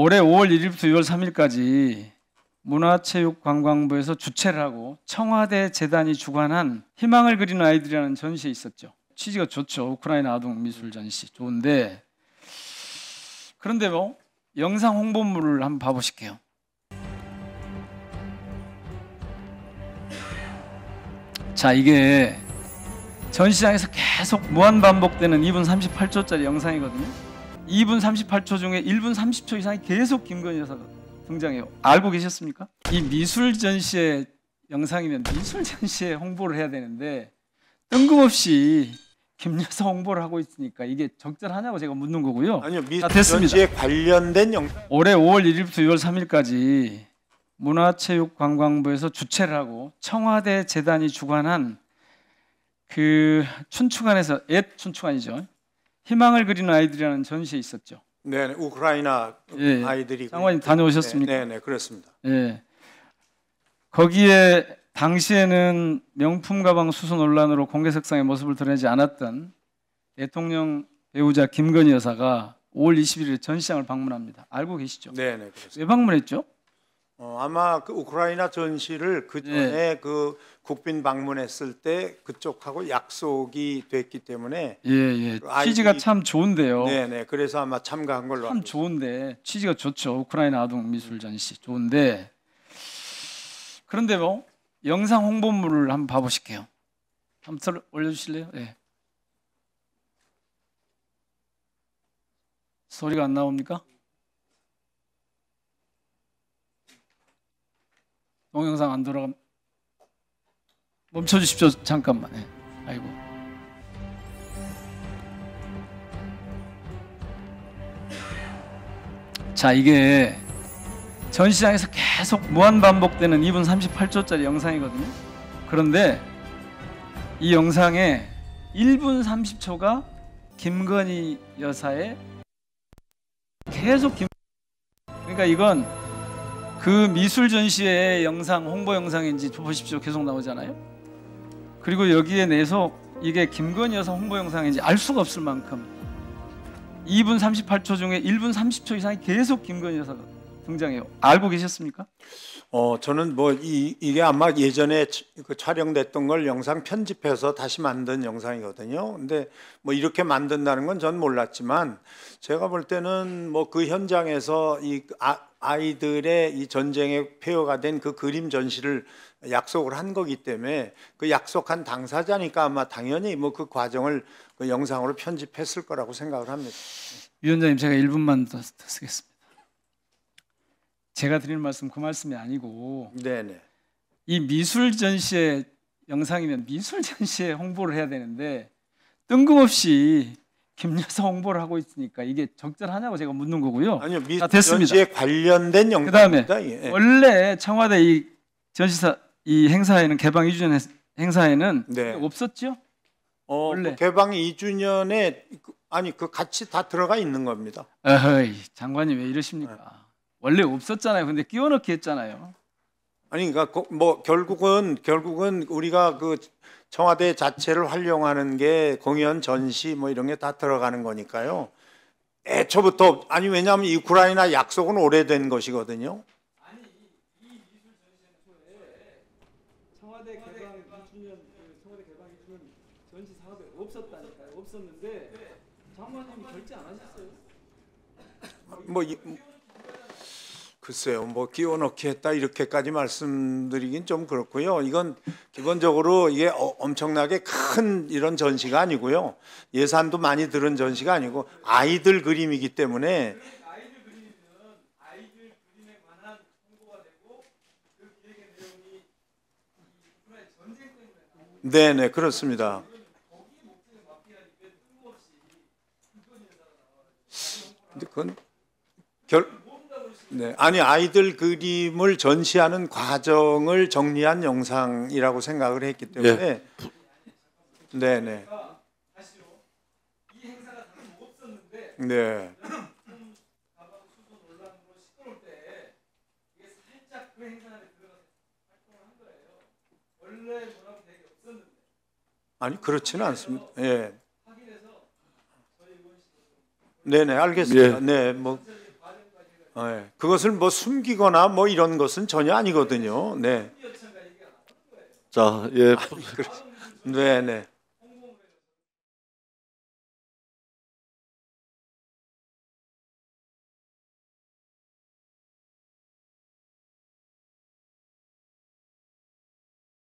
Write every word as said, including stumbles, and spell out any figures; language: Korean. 올해 오월 일일부터 유월 삼일까지 문화체육관광부에서 주최를 하고 청와대 재단이 주관한 희망을 그리는 아이들이라는 전시에 있었죠. 취지가 좋죠. 우크라이나 아동 미술 전시 좋은데, 그런데 뭐 영상 홍보물을 한번 봐보실게요. 자, 이게 전시장에서 계속 무한 반복되는 이분 삼십팔초짜리 영상이거든요. 이분 삼십팔초 중에 일분 삼십초 이상이 계속 김건희 여사가 등장해요. 알고 계셨습니까? 이 미술 전시의 영상이면 미술 전시에 홍보를 해야 되는데 뜬금없이 김 여사 홍보를 하고 있으니까 이게 적절하냐고 제가 묻는 거고요. 아니요, 미술 전시에 관련된 영상. 올해 오월 일일부터 유월 삼일까지 문화체육관광부에서 주최를 하고 청와대 재단이 주관한 그 춘추관에서, 옛 춘추관이죠, 희망을 그리는 아이들이라는 전시에 있었죠. 네, 우크라이나 예, 아이들이. 장관님 다녀오셨습니까? 네, 네, 그렇습니다. 예, 거기에 당시에는 명품 가방 수수 논란으로 공개 석상의 모습을 드러내지 않았던 대통령 배우자 김건희 여사가 오월 이십일일에 전시장을 방문합니다. 알고 계시죠? 네, 네, 그렇습니다. 왜 방문했죠? 어, 아마 그 우크라이나 전시를 그 전에 네. 그 국빈 방문했을 때 그쪽하고 약속이 됐기 때문에 예, 예. 그 취지가 참 좋은데요. 네네. 그래서 아마 참가한 걸로. 참 좋은데, 취지가 좋죠. 우크라이나 아동 미술 전시 좋은데, 그런데 뭐 영상 홍보물을 한번 봐보실게요. 한번 올려주실래요? 예. 소리가 안 나옵니까? 동영상 안 돌아가. 멈춰 주십시오. 잠깐만. 네. 아이고. 자, 이게 전시장에서 계속 무한 반복되는 이분 삼십팔초짜리 영상이거든요. 그런데 이 영상에 일분 삼십초가 김건희 여사의 계속 김... 그러니까 이건 그 미술 전시의 영상, 홍보 영상인지 보십시오. 계속 나오잖아요. 그리고 여기에 내서 이게 김건희 여사 홍보 영상인지 알 수가 없을 만큼 이분 삼십팔초 중에 일분 삼십초 이상이 계속 김건희 여사가 등장해요. 알고 계셨습니까? 어, 저는 뭐 이, 이게 아마 예전에 그 촬영됐던 걸 영상 편집해서 다시 만든 영상이거든요. 근데 뭐 이렇게 만든다는 건 전 몰랐지만, 제가 볼 때는 뭐 그 현장에서 이 아, 아이들의 이 전쟁의 폐허가 된 그 그림 전시를 약속을 한 거기 때문에 그 약속한 당사자니까 아마 당연히 뭐 그 과정을 그 영상으로 편집했을 거라고 생각을 합니다. 위원장님, 제가 일분만 더 쓰겠습니다. 제가 드리는 말씀 그 말씀이 아니고, 네네. 이 미술 전시의 영상이면 미술 전시에 홍보를 해야 되는데 뜬금없이 김 여사 홍보를 하고 있으니까 이게 적절하냐고 제가 묻는 거고요. 아니요, 미술 전시에 관련된 영상입니다. 그다음에 예. 원래 청와대 이 전시사 이 행사에는 개방 이 주년 행사에는 네. 없었죠? 어, 원래. 개방 이 주년에 아니 그 같이 다 들어가 있는 겁니다. 에이, 장관님 왜 이러십니까? 네. 원래 없었잖아요. 근데 끼워넣기 했잖아요. 아니, 그러니까 뭐 결국은 결국은 우리가 그 청와대 자체를 활용하는 게 공연, 전시 뭐 이런 게 다 들어가는 거니까요. 애초부터. 아니, 왜냐하면 이 우크라이나 약속은 오래된 것이거든요. 아니, 이 미술 전시에 청와대 개방 이주년, 청와대 개방 이주년 전시 사업에 없었다니까요. 없었는데 장관님이 결제 안 하셨어요? 뭐 이, 글쎄요, 뭐 끼워넣기 했다 이렇게까지 말씀드리긴 좀 그렇고요. 이건 기본적으로 이게 엄청나게 큰 이런 전시가 아니고요. 예산도 많이 들은 전시가 아니고 아이들 그림이기 때문에. 아이들 그림은 아이들 그림에 관한 홍보가 되고 그 기획의 내용이 우크라이나 전쟁 때문에. 네, 네, 그렇습니다. 거기 목적에 맞게하니까 뜬금없이 근데 그건 결. 네, 아니 아이들 그림을 전시하는 과정을 정리한 영상이라고 생각을 했기 때문에 네, 네. 네. 아니 그렇지는 않습니다. 예. 네네, 알겠습니다. 네, 뭐. 네. 그것을 뭐 숨기거나 뭐 이런 것은 전혀 아니거든요. 네. 자, 예. 아, 네, 네.